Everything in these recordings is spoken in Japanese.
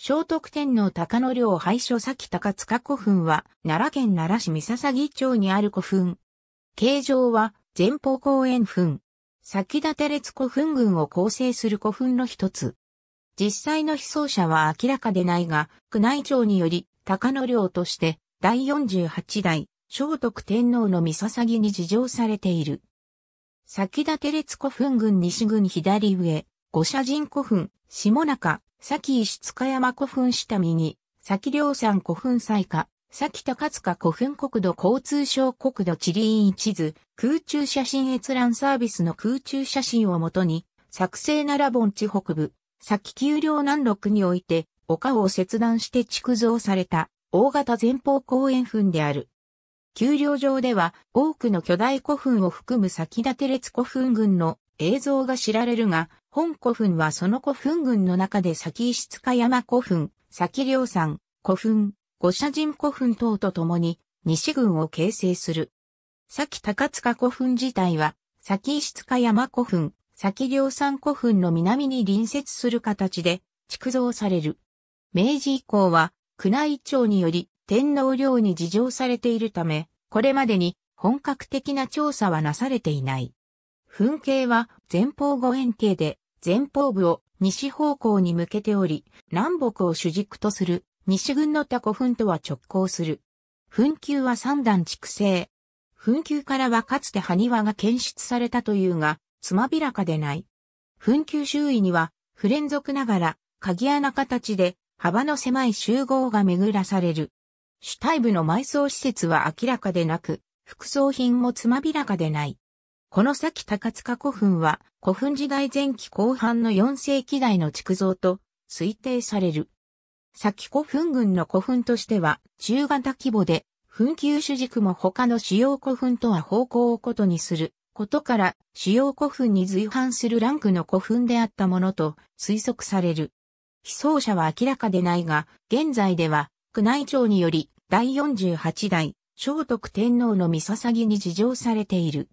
聖徳天皇高野陵拝所先高塚古墳は、奈良県奈良市三佐木町にある古墳。形状は、前方後円墳。先立列古墳群を構成する古墳の一つ。実際の被葬者は明らかでないが、宮内庁により、高野陵として、第48代、聖徳天皇の御捧ぎに示上されている。先立列古墳群西群左上、五社神古墳、下中、先石塚山古墳下右、先陵山古墳西下、先高塚古墳国土交通省国土地理院地図、空中写真閲覧サービスの空中写真をもとに、作成奈良盆地北部、先丘陵南麓において、丘を切断して築造された、大型前方後円墳である。丘陵上では、多くの巨大古墳を含む先立列古墳群の映像が知られるが、本古墳はその古墳群の中で先石塚山古墳、先陵山古墳、五社神古墳等と共に、西群を形成する。先高塚古墳自体は、先石塚山古墳、先陵山古墳の南に隣接する形で、築造される。明治以降は、宮内庁により天皇陵に示上されているため、これまでに本格的な調査はなされていない。墳形は前方後円形で、前方部を西方向に向けており、南北を主軸とする西群の他古墳とは直交する。墳丘は3段築成。墳丘からはかつて埴輪が検出されたというが、つまびらかでない。墳丘周囲には不連続ながら鍵穴形で、幅の狭い周濠が巡らされる。主体部の埋葬施設は明らかでなく、副葬品もつまびらかでない。この先高塚古墳は、古墳時代前期後半の4世紀代の築造と推定される。先古墳群の古墳としては中型規模で、墳丘主軸も他の主要古墳とは方向を異にすることから、主要古墳に随伴するランクの古墳であったものと推測される。被葬者は明らかでないが、現在では、宮内庁により、第48代、聖徳天皇の御捧ぎに示上されている。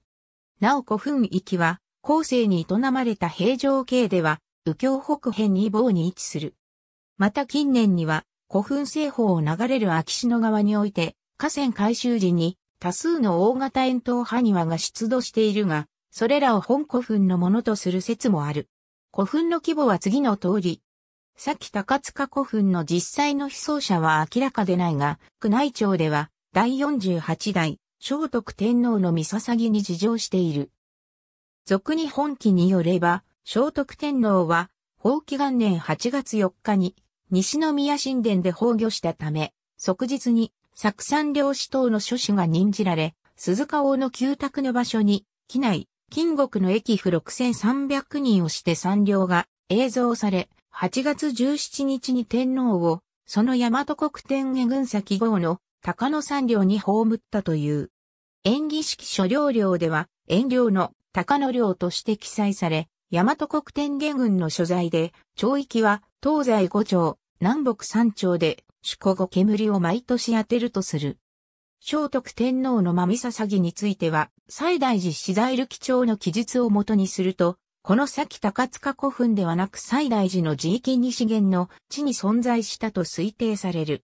なお古墳域は、後世に営まれた平城京では、右京北辺2坊に位置する。また近年には、古墳西方を流れる秋篠川において、河川改修時に、多数の大型円筒埴輪が出土しているが、それらを本古墳のものとする説もある。古墳の規模は次の通り、先高塚古墳の実際の被葬者は明らかでないが、宮内庁では、第48代、聖徳天皇の御捧ぎに示上している。俗日本記によれば、聖徳天皇は、宝亀元年8月4日に、西宮神殿で崩御したため、即日に、作参領司等の諸氏が任じられ、鈴鹿央の旧宅の場所に、畿内、金国の役夫6300人をして参領が映像され、8月17日に天皇を、その大和国天下郡先郷の高野山陵に葬ったという。延喜式諸陵陵では、延陵の高野陵として記載され、大和国天下郡の所在で、町域は東西5町、南北3町で、主古五煙を毎年当てるとする。聖徳天皇の御捧ぎについては、西大寺資材流記帳の記述をもとにすると、この先高塚古墳ではなく西大寺の寺域西限の地に存在したと推定される。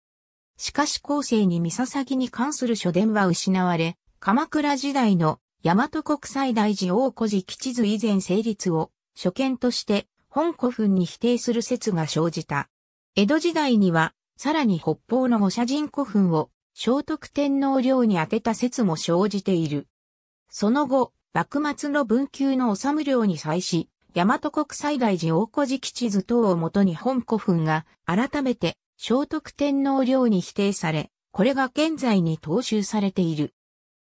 しかし後世に御捧ぎに関する書伝は失われ、鎌倉時代の大和国西大寺大古事記地図以前成立を所見として本古墳に否定する説が生じた。江戸時代にはさらに北方の五社神古墳を聖徳天皇陵に当てた説も生じている。その後、幕末の文久の治陵に際し、大和国西大寺大古事記地図等をもとに本古墳が改めて聖徳天皇陵に否定され、これが現在に踏襲されている。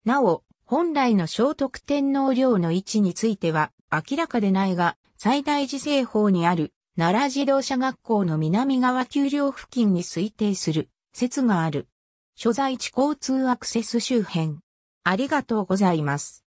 なお、本来の聖徳天皇陵の位置については明らかでないが、西大寺西方にある奈良自動車学校の南側丘陵付近に推定する説がある。所在地交通アクセス周辺。ありがとうございます。